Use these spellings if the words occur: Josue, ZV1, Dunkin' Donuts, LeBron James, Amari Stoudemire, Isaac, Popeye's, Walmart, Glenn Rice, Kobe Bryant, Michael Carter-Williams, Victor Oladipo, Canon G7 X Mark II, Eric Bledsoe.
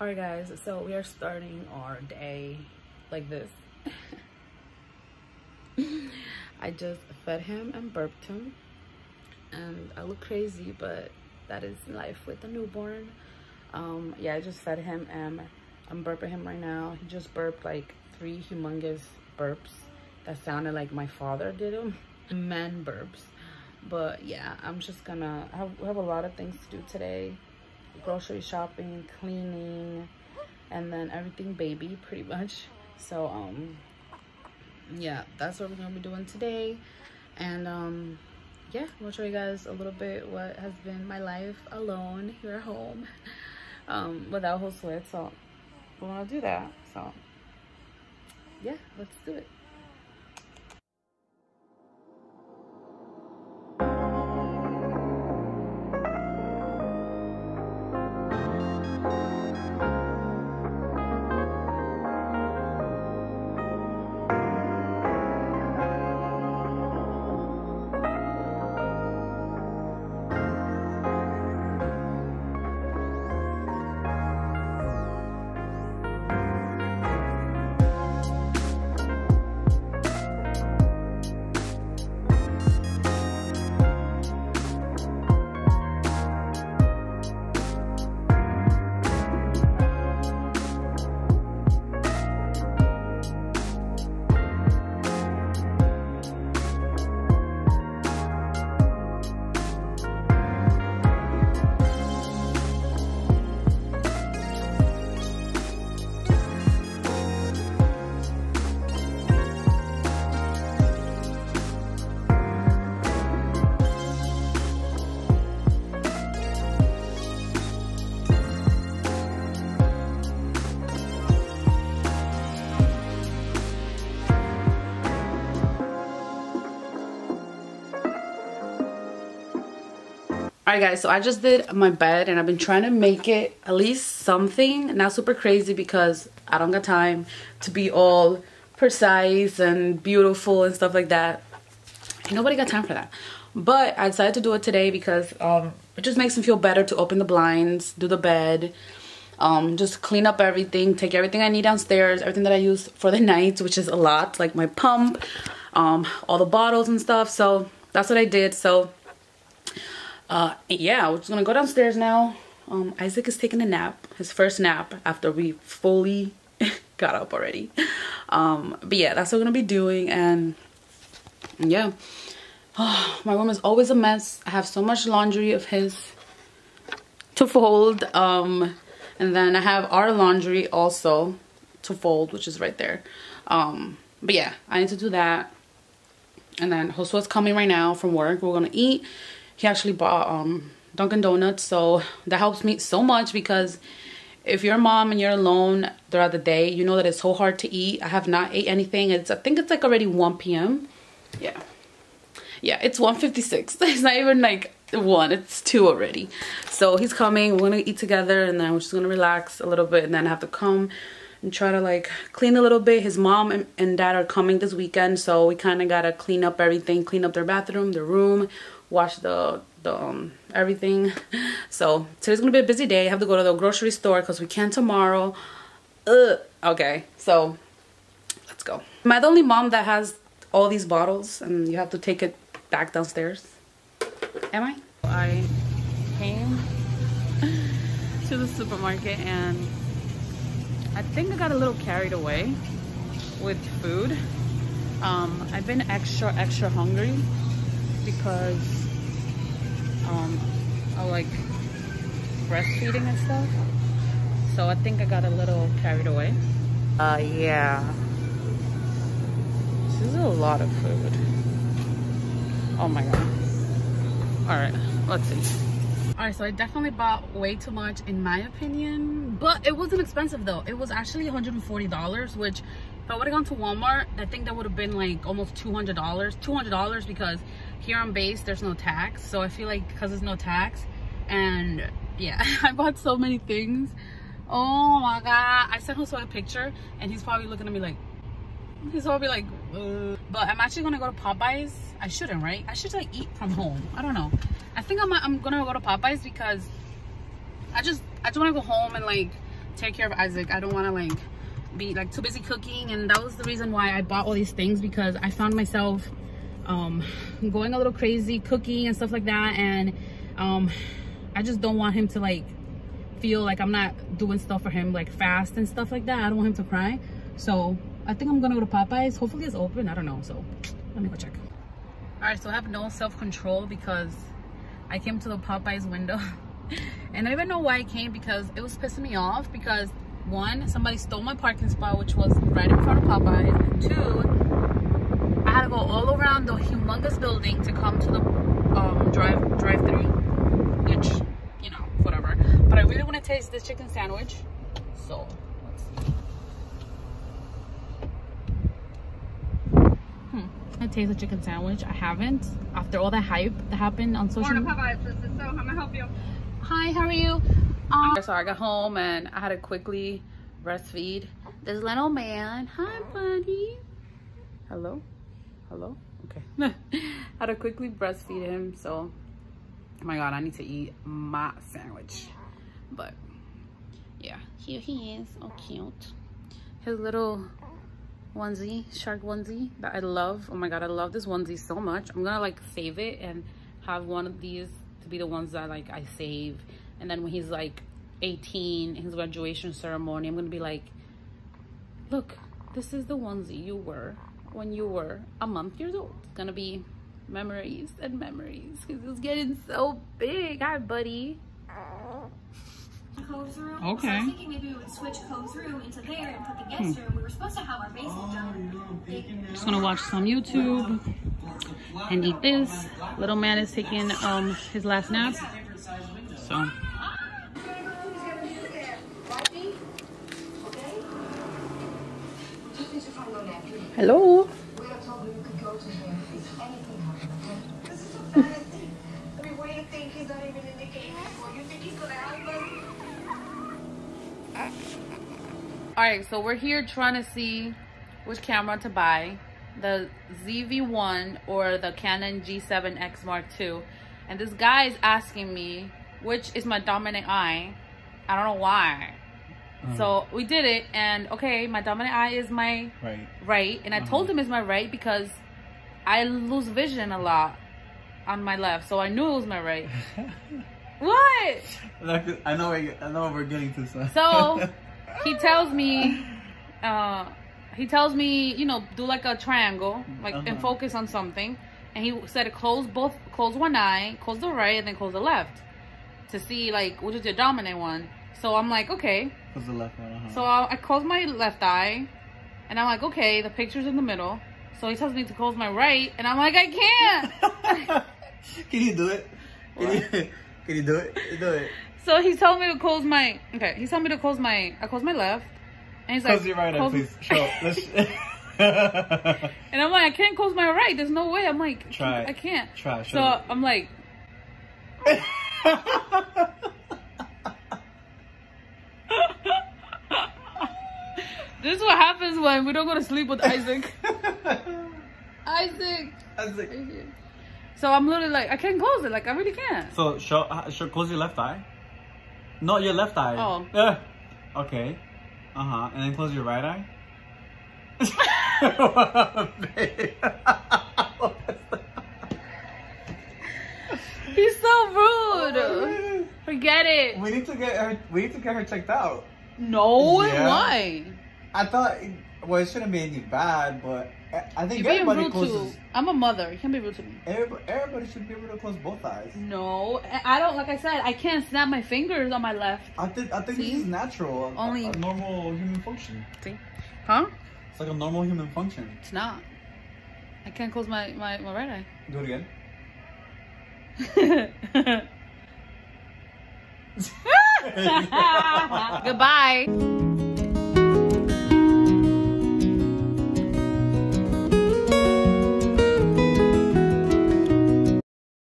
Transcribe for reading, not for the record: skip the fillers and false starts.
All right guys, so we are starting our day like this. I just fed him and burped him, and I look crazy, but that is life with a newborn. Yeah, I just fed him and I'm burping him right now. He just burped like 3 humongous burps that sounded like my father did them. Man burps. But yeah, I'm just gonna have a lot of things to do today. Grocery shopping, cleaning, and then everything baby pretty much. So yeah, that's what we're gonna be doing today. And yeah, we'll show you guys a little bit what has been my life alone here at home without Josue. So we want to do that, so yeah, let's do it. Alright guys, so I just did my bed and I've been trying to make it at least something, not super crazy because I don't got time to be all precise and beautiful and stuff like that. And nobody got time for that. But I decided to do it today because it just makes me feel better to open the blinds, do the bed, just clean up everything, take everything I need downstairs, everything that I use for the night, which is a lot, like my pump, all the bottles and stuff. So that's what I did. So yeah, we're just gonna go downstairs now. Isaac is taking a nap, his first nap after we fully got up already. But yeah, that's what we're gonna be doing. And yeah, oh, my room is always a mess. I have so much laundry of his to fold. And then I have our laundry also to fold, which is right there. But yeah, I need to do that. And then Josue's coming right now from work. We're gonna eat. He actually bought Dunkin' Donuts, so that helps me so much because if you're a mom and you're alone throughout the day, you know that it's so hard to eat. I have not ate anything. I think it's like already 1 p.m. Yeah. Yeah, it's 1:56. It's not even like 1. It's 2 already. So he's coming. We're going to eat together and then we're just going to relax a little bit and then I have to come and try to like clean a little bit. His mom and dad are coming this weekend, so we kind of got to clean up everything, clean up their bathroom, their room, wash the everything. So today's gonna be a busy day. I have to go to the grocery store because we can't tomorrow. Okay, so let's go. Am I the only mom that has all these bottles and you have to take it back downstairs? Am I? I came to the supermarket and I think I got a little carried away with food. I've been extra hungry because I like breastfeeding and stuff, so I think I got a little carried away. Yeah, this is a lot of food. Oh my god. All right, let's see. All right, so I definitely bought way too much in my opinion, but it wasn't expensive though. It was actually $140, which if I would have gone to Walmart, I think that would have been like almost $200 because here on base there's no tax, so I feel like because there's no tax. And yeah, I bought so many things. Oh my god, I sent Josue a picture and he's probably looking at me like, he's probably like, ugh. But I'm actually gonna go to Popeye's. I shouldn't, right? I should like eat from home, I don't know. I think I'm gonna go to Popeye's because I just want to go home and like take care of Isaac. I don't want to like be like too busy cooking, and that was the reason why I bought all these things, because I found myself going a little crazy cooking and stuff like that, and I just don't want him to like feel like I'm not doing stuff for him, like fast and stuff like that. I don't want him to cry. So I think I'm gonna go to Popeye's. Hopefully it's open, I don't know, so let me go check. All right, so I have no self-control because I came to the Popeye's window and I even know why I came, because it was pissing me off, because one, somebody stole my parking spot, which was right in front of Popeye's, and two, I had to go all around the humongous building to come to the drive-thru, which, you know, whatever. But I really want to taste this chicken sandwich, so let's see. I taste a chicken sandwich. I haven't. After all the hype that happened on social media. So I'm gonna help you. Hi, how are you? So I got home and I had to quickly breastfeed this little man. Hi, buddy. Hello? Hello? Okay. Had to quickly breastfeed him. So, oh my God, I need to eat my sandwich. But yeah, here he is. Oh, cute. His little onesie, shark onesie, that I love. Oh my God, I love this onesie so much. I'm gonna like save it and have one of these to be the ones that like I save, and then when he's like 18, his graduation ceremony, I'm gonna be like, look, this is the onesie you wore when you were a month years old. It's gonna be memories and memories, because it's getting so big. Hi, buddy. Codes room. Okay. So I was thinking maybe we would switch codes room into there and put the guest room. We were supposed to have our basement done. Just gonna watch some YouTube and eat this. Little man is taking his last nap. So hello. All right, so we're here trying to see which camera to buy, the ZV1 or the Canon G7 X Mark II. And this guy is asking me, which is my dominant eye? I don't know why. So we did it, and okay, my dominant eye is my right. And I told him it's my right because I lose vision a lot on my left. So I knew it was my right. What? Look, I know what we're getting to, son. So he tells me, you know, do like a triangle, like and focus on something. And he said, close one eye, close the right, and then close the left to see like which is your dominant one. So I'm like, okay. Close the left one. So I close my left eye, and I'm like, okay, the picture's in the middle. So he tells me to close my right, and I'm like, I can't. Can you do it? Can you do it? Do it. So he told me to close my, okay, he told me to close my, I close my left, and he's like, close your right eye, please. And I'm like, I can't close my right, there's no way. I'm like, try. I can't. Try, so it. I'm like. This is what happens when we don't go to sleep with Isaac. Isaac. So I'm literally like, I can't close it, like I really can't. So show close your left eye. Not your left eye. Oh. Okay. And then close your right eye. He's so rude. Forget it. We need to get her checked out. No, yeah. Why? I thought, well, it shouldn't be any bad, but I think you're everybody being rude closes. I'm a mother. You can't be rude to me. Everybody should be able to close both eyes. No, I don't. Like I said, I can't snap my fingers on my left. I think this is natural. Only a normal human function. See, huh? It's like a normal human function. It's not. I can't close my right eye. Do it again. Goodbye.